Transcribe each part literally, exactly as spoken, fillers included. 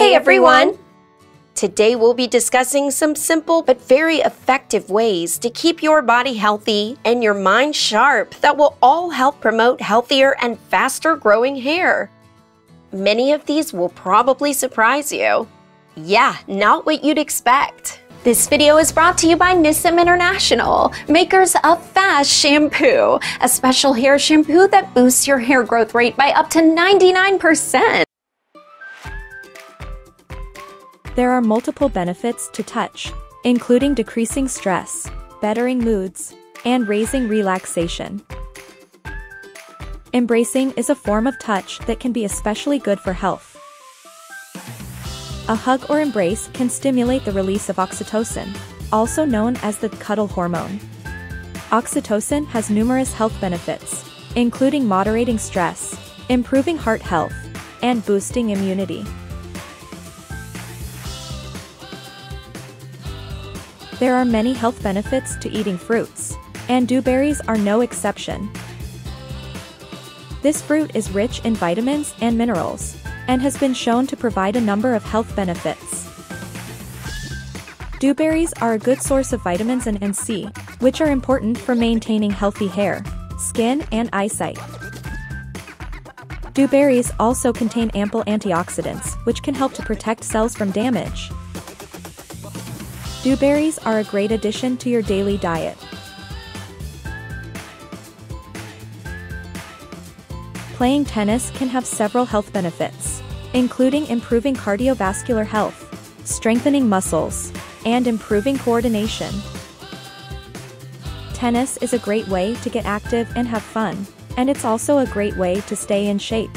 Hey everyone! Today we'll be discussing some simple but very effective ways to keep your body healthy and your mind sharp that will all help promote healthier and faster growing hair. Many of these will probably surprise you. Yeah, not what you'd expect. This video is brought to you by Nisim International, makers of Fast Shampoo, a special hair shampoo that boosts your hair growth rate by up to ninety-nine percent. There are multiple benefits to touch, including decreasing stress, bettering moods, and raising relaxation. Embracing is a form of touch that can be especially good for health. A hug or embrace can stimulate the release of oxytocin, also known as the cuddle hormone. Oxytocin has numerous health benefits, including moderating stress, improving heart health, and boosting immunity. There are many health benefits to eating fruits, and dewberries are no exception. This fruit is rich in vitamins and minerals, and has been shown to provide a number of health benefits. Dewberries are a good source of vitamins A and C, which are important for maintaining healthy hair, skin, and eyesight. Dewberries also contain ample antioxidants, which can help to protect cells from damage. Dewberries are a great addition to your daily diet. Playing tennis can have several health benefits, including improving cardiovascular health, strengthening muscles, and improving coordination. Tennis is a great way to get active and have fun, and it's also a great way to stay in shape.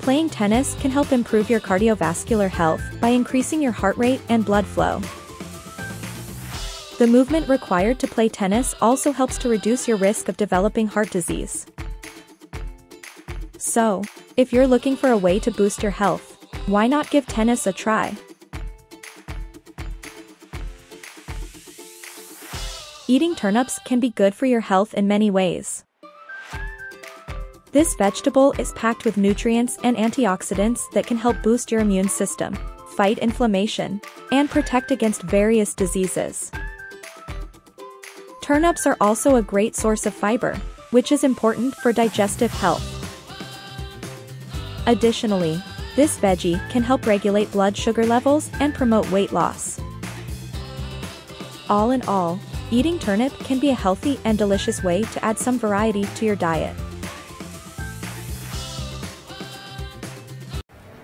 Playing tennis can help improve your cardiovascular health by increasing your heart rate and blood flow. The movement required to play tennis also helps to reduce your risk of developing heart disease. So, if you're looking for a way to boost your health, why not give tennis a try? Eating turnips can be good for your health in many ways. This vegetable is packed with nutrients and antioxidants that can help boost your immune system, fight inflammation, and protect against various diseases. Turnips are also a great source of fiber, which is important for digestive health. Additionally, this veggie can help regulate blood sugar levels and promote weight loss. All in all, eating turnip can be a healthy and delicious way to add some variety to your diet.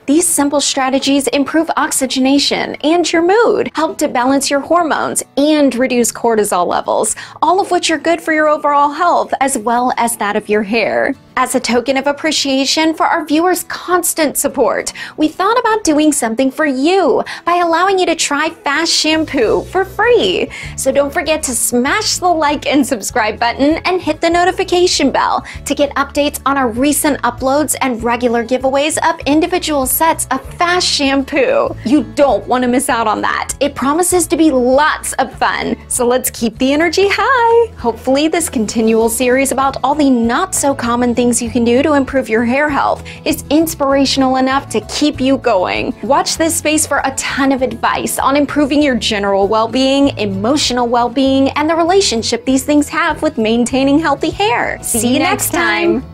These simple strategies improve oxygenation and your mood, help to balance your hormones, and reduce cortisol levels, all of which are good for your overall health as well as that of your hair. As a token of appreciation for our viewers' constant support, we thought about doing something for you by allowing you to try Fast Shampoo for free. So don't forget to smash the like and subscribe button and hit the notification bell to get updates on our recent uploads and regular giveaways of individual sets of Fast Shampoo. You don't want to miss out on that. It promises to be lots of fun. So let's keep the energy high. Hopefully this continual series about all the not so common things Things you can do to improve your hair health is inspirational enough to keep you going. Watch this space for a ton of advice on improving your general well-being, emotional well-being, and the relationship these things have with maintaining healthy hair. See, See you next time! time.